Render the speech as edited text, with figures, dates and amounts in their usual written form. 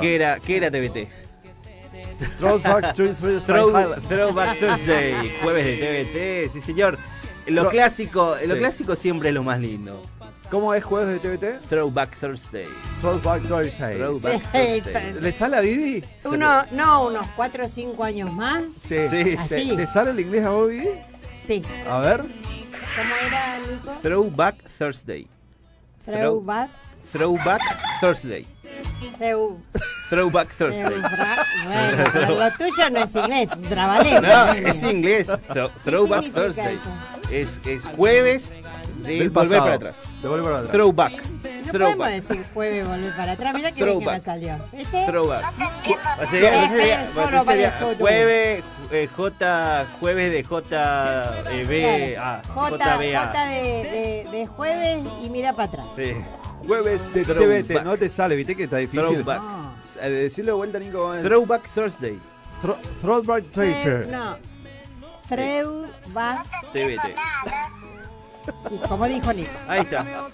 ¿Qué era TBT? Throwback Thursday. Throwback Thursday. Jueves de TBT, sí señor. Lo clásico siempre es lo más lindo. ¿Cómo es jueves de TBT? Throwback Thursday. Throwback Thursday. Throwback Thursday. ¿Le sale a Vivi? Unos 4 o 5 años más. Sí. ¿Le sale el inglés a Vivi? Sí. A ver. ¿Cómo era, Nico? Throwback Thursday. Throwback Thursday. Throwback Thursday. Bueno, lo tuyo no es inglés, trabalero. No, es inglés. Throwback Thursday. Es jueves de volver para atrás. Throwback. No podemos decir jueves volver para atrás. Mirá que bien que me salió. Throwback. Jueves J, jueves de JBA. J de jueves y mira para atrás. Sí. Jueves de TBT, no te sale, viste que está difícil. Ah. Decirle de vuelta, Nico. Throwback Thursday. Throwback Thursday. No. Throwback TBT. ¿Y cómo dijo Nico? Ahí está.